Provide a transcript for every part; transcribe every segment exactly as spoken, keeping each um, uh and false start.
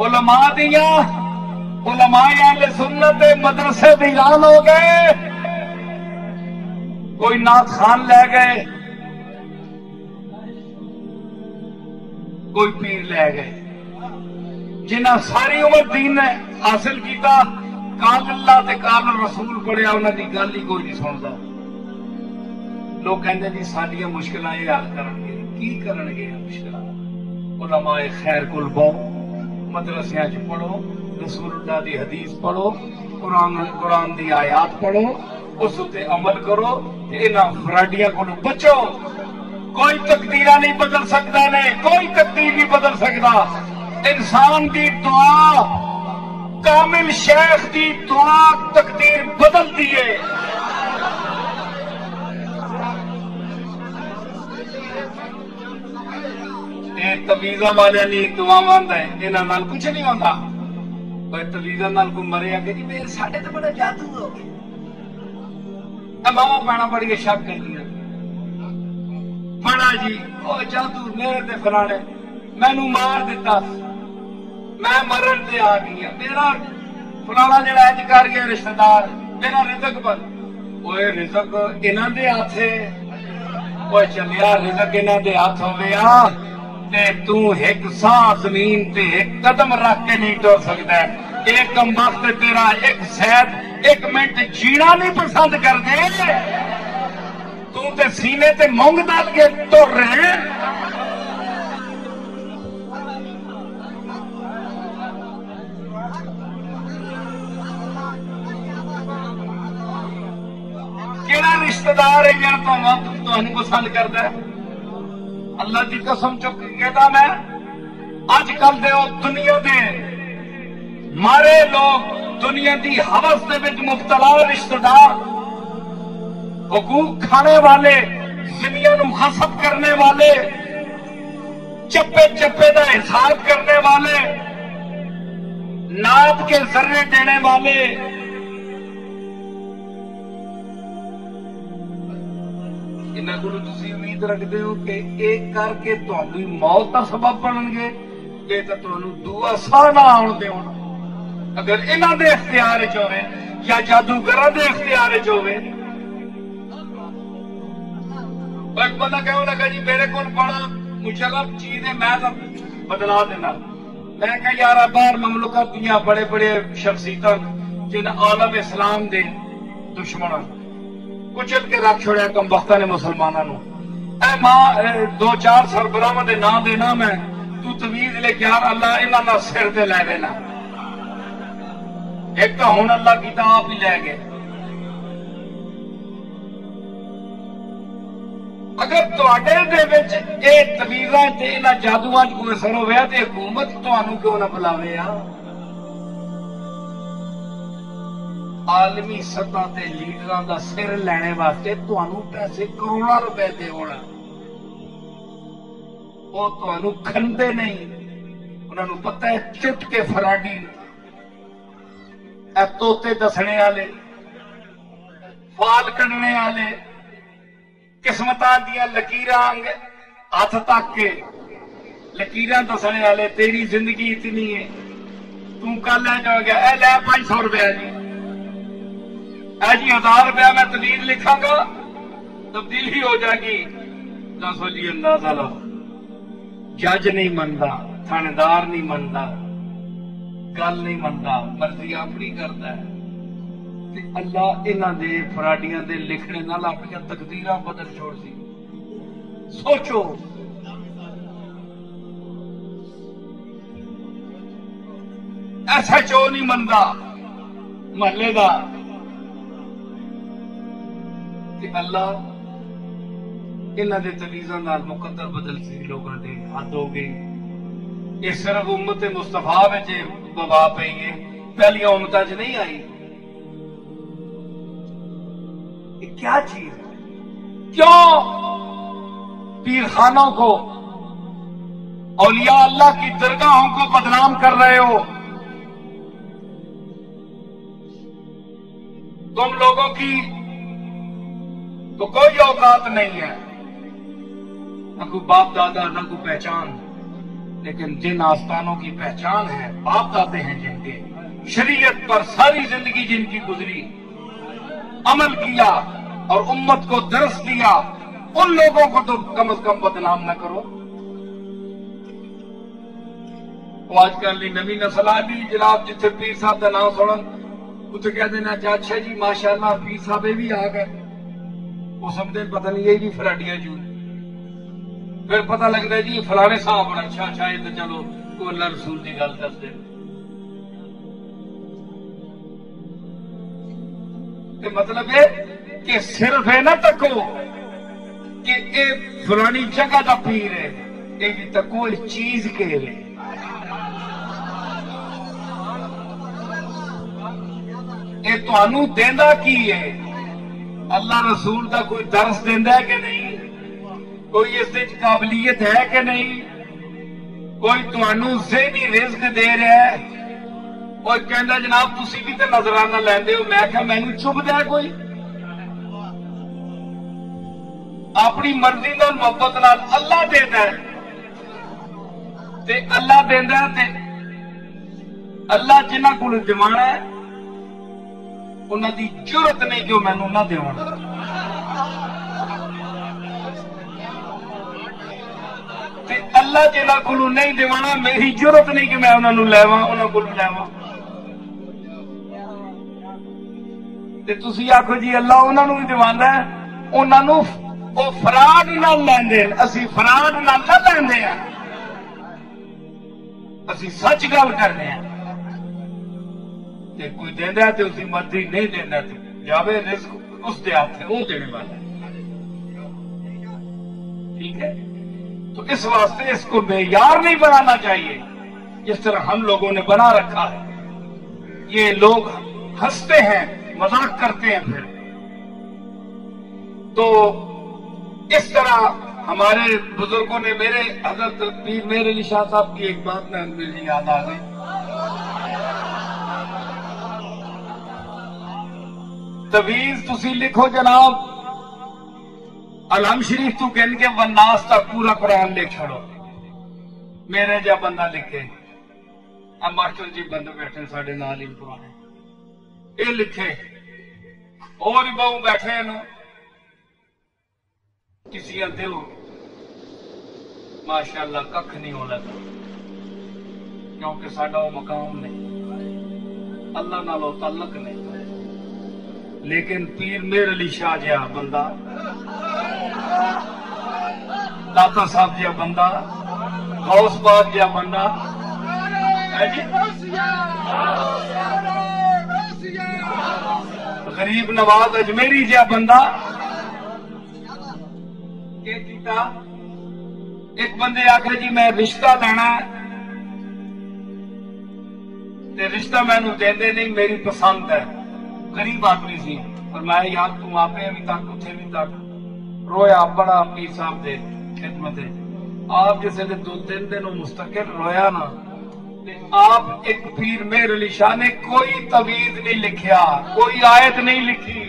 उलमा दिया उलमाए सुन्नत मदरसे भी ऐलान हो गए, कोई नात खान ले गए, कोई पीर ले गए, जिन्हें सारी उम्र दीन ने हासिल किया, काल अल्लाह ते काल रसूल पढ़िया, उन्होंने गल ही कोई नहीं सुनता। लोग कहते जी साडियां मुश्किल ये हल करनगे, की करनगे मुश्किल? उलमाए खैर कोल बहो, मदरसियां च पढ़ो, रसूलुल्लाह दी हदीस पढ़ो, कुरान कुरान दी आयात पढ़ो, उस उत्ते अमल करो, इन्हां फराडियां कोलों बचो। कोई तकदीरा नहीं बदल सकता ने, कोई तकदीर नहीं बदल सकता। इंसान की दुआ, कामिल शेख की दुआ तकदीर बदलती है। तवीजा वाले नहीं दुआ आता है, इन्होंने कुछ नहीं आता। कोई तवीजा कोई मरे आगे जी मेरे साढ़े तो बड़ा जादू हो गया, मावा पैणा बड़ी शक कर दिया, बड़ा जी ओ जादू मेरे ते फलाने मैनू मार दिता, मैं मरण से आ गई, मेरा फलाना जरा अज कर गया रिश्तेदार, मेरा रिजक बन ओए रिजक इन्हां दे हथ है, ओए चलिया रिजक इन्हां दे हथ हो गया, तू एक सांस जमीन पे एक कदम रख के नहीं डर सकता। एक कम वक्त तेरा एक सैद एक मिनट जीना नहीं पसंद कर दे, तू ते सीने ते मूंग डाल के तुर रहे। केड़ा रिश्तेदार है यार तुहानू पसंद करता है? अल्लाह की कसम चुक कहता मैं, अजकल दे दुनिया दे मारे लोग, दुनिया की हवस दे विच मुबतला रिश्तेदार, हुकूक खाने वाले, दुनिया नू खसब करने वाले, चप्पे चप्पे का हिसाब करने वाले, नाप के जर्रे देने वाले, इन्हां कोलों तुसीं उम्मीद रखते हो कि एक करके तुहाडी मौत का सबब बनणगे, ये तो तुहानू दूआ साह ना आउण देण। अगर इन्हां दे इख्तियार च होवे या जादूगरां दे इख्तियार च होवे, पर बंदा कहण लगा जी मेरे कोल बड़ा मुशर्रफ चीज है, मैं तां बदला देना। मैं कहा यार बाहर ममलूकात दियां बड़े बड़े शख्सियतां जिन आलम इस्लाम दे दुश्मन कुचल के रख छोड़िया कमबख्ता ने मुसलमानों नू। ऐ मां दो चार सरबराहां दे नाम देना मैं, तू तवीज लेके यार अल्लाह इन्हां दा सिर ते लै देना। एक तो हुण अल्लाह कीता आप ही लै गए। अगर तुहाडे दे विच इह तवीज़ां ते इन्हां जादूआं च कोई असर होवे ते हुकूमत तुहानू क्यों ना बुलावे? आ आलमी सतह के लीडर का सिर लेने वास्ते तुहानू पैसे करोड़ों रुपए दे होना, वो तुहानू खंदे नहीं, उन्होंने पता है चुटके फराडी ए तोते दसने वाले, फाल कड़ने वाले, किस्मत दिया लकीर हथ तक के लकीर दसने वाले, तेरी जिंदगी इतनी है तू कल लै जाएगा, ए लै पांच सौ रुपया जी, ऐ जी हजार रुपया मैं तवीज़ लिखांगा तब्दील ही हो जाएगी। दसो जी अंदाजा लो, जज नहीं मनता, थानेदार नहीं मनता, गल नहीं मनता, मर्जी अपनी करता है। अल्लाह इन्हां दे फराडियां दे लिखने नाल अपनी तकदीरां बदल छोड़ सी। सोचो ऐसा चो नहीं मनता महल्ले दा, अल्लाह इन्हां दे तवीज़ां नाल मुकद्दर बदल सी लोकां दे हद हो गई। ये सिर्फ उम्मत मुस्तफा विच वबा पई है, पहलियां उम्मतां च नहीं आई। ये क्या चीज है? क्यों पीरखानों को, औलिया अल्लाह की दरगाहों को बदनाम कर रहे हो? तुम लोगों की तो कोई औकात नहीं है, ना कोई बाप दादा, ना कोई पहचान, लेकिन जिन आस्थानों की पहचान है, बाप दादे हैं जिनके शरीयत पर सारी जिंदगी जिनकी गुजरी, अमल किया और उम्मत को दर्स दिया, उन लोगों को तो कम अज कम बदनाम न करो। तो आजकल नवी नस्ल आ भी जनाब जिथे पीर साहब का नाम सुन उसे कह देना चाचा जी माशाल्लाह पीर साहब भी आ गए, वो समझे पता नहीं यही फराडिया जू। फिर पता लगता है जी फलाने साहब बड़ा अच्छा अच्छा तो चलो को अल्लाह रसूल की गल कर दे। मतलब है कि सिर्फ है ना तको कि ये फलानी जगह का पीर है, ये भी तको इस चीज के लिए। ये थानू देंदा की है, अल्लाह रसूल का कोई दर्स देंदा है कि नहीं, कोई इस काबिलियत है कि नहीं, कोई थानू ज़हनी रिज़्क दे रहा है। और कहता जनाब तुसी भी तो नजराना लैंदे हो, मैं क्या मैनू चुभदा है कोई अपनी मर्जी नाल मोहब्बत नाल अल्लाह देता है ते अल्लाह देता है ते अल्लाह जिन्हां कोल जमाना है उन्हां दी जुरत नहीं कि मैनू ना देवण। अल्लाह जिन्हां कोलों नहीं दिवाना मेरी जरूरत नहीं कि मैं उन्होंने लैवा उन्होंने कोल लैवा। ते तुसी आखो जी अल्लाह उन्होंने भी दिवाना है, उन्होंने वो फराड ना लैंदे, असी फराड ना लैंदे हैं, असी सच गल करने हैं। ते कोई देंदा है ते उसकी मर्जी, नहीं देंदा ते जावे रिस्क उस दे हाथ है, वो देने वाला है। ठीक है, तो इस वास्ते इसको मेयार नहीं बनाना चाहिए जिस तरह हम लोगों ने बना रखा है। ये लोग हंसते हैं, मजाक करते हैं, फिर तो इस तरह हमारे बुजुर्गों ने। मेरे हजरत पीर मेहर अली शाह साहब की एक बात में मुझे याद आ गई। तवीज़ तुसी लिखो जनाब अलम शरीफ तू कहन के वन्नास तक पूरा कुरान लिख छोड़ो, मेरे जहा बंदा लिखे। अब मास्टर जी बंदे बैठे साढ़े नाल ही पुराने ये लिखे और बहु बैठे न किसी आते हो माशाल्लाह कख नहीं होना, क्योंकि साडा मकाम नहीं, अल्लाह नालों ताल्लुक नहीं। लेकिन पीर मेहर अली शाह जहा बंदा, दाता साहब जहा बंदा, गौस पाक जहा बंदा गरीब नवाज अजमेरी जहा बंदा एक बंदे आखिर जी मैं रिश्ता लेना ते रिश्ता मैनू देंदे नहीं, मेरी पसंद है। गरीब आदमी सी और मैं यार तू आपे भी तक उठे भी तक रोया बड़ा पीर साहब दे खिदमत है। आप जिसे दे दो तीन दिन मुस्तकिल रोया ना, आप एक पीर मेहर अली शाह ने कोई तवीज नहीं लिखिया, कोई आयत नहीं लिखी।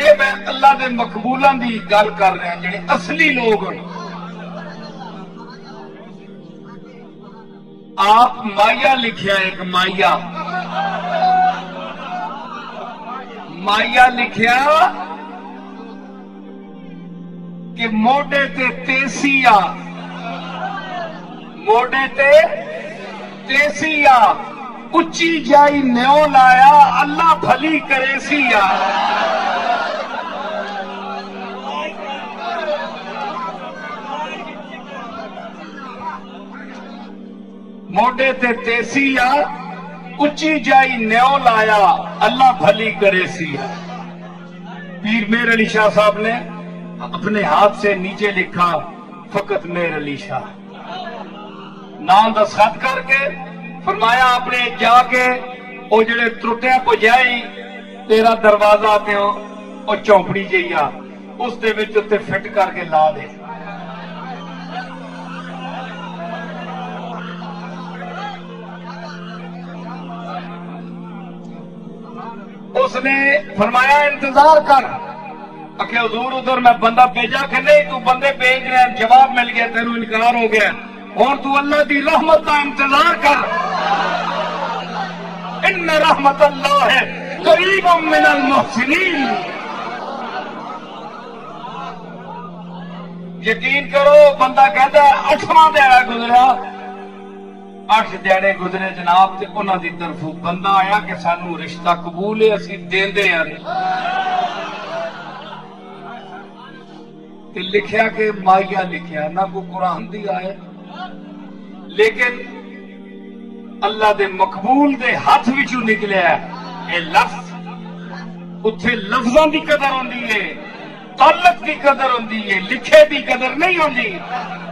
ये मैं अल्लाह के मकबूलों की गल कर रहा, जेडे असली लोग हैं। आप माइया लिखिया, एक माइया माइया लिखिया कि मोडे ते तेसिया, मोडे ते तेसिया उच्ची जाई न्यो लाया अल्लाह भली करे सिया। मोडे ते तेसिया उच्ची जाई न्यो लाया अल्लाह भली करे सिया। पीर मेहर अली शाह साहब ने अपने हाथ से नीचे लिखा फकत मेहर अली शाह नाम का सद करके फरमाया आपने जाके वो जेडे त्रुटिया पुजाई तेरा दरवाजा प्यो और चौंपड़ी जी आ उस दे विच उत्ते फिट करके ला दे। उसने फरमाया इंतजार कर, हजूर उधर मैं बंदा भेजा कि नहीं, तू बंदे भेज रहे जवाब में निकल गया, तेनू इनकार हो गया और तू अल्लाह की रहमत का इंतजार कर। इन रहमत अल्लाह है करीब मिनल मोहसिनीन। यकीन करो बंदा कहता है अठवां दिहाड़ा गुजरा, अठ दिहाड़े गुजरे जनाब ते उन्हां दी तरफों बंदा आया कि सानू रिश्ता कबूल है, असीं देंदे आ ते लिखिया के माइया लिखिया ना को कुरान दी आया, लेकिन अल्लाह दे मकबूल दे हाथ विचों निकलिया ये लफ्ज। उत्थे लफ्जां दी कदर होंदी है, ताल्लुक दी कदर होंदी है, लिखे दी कदर नहीं होंदी।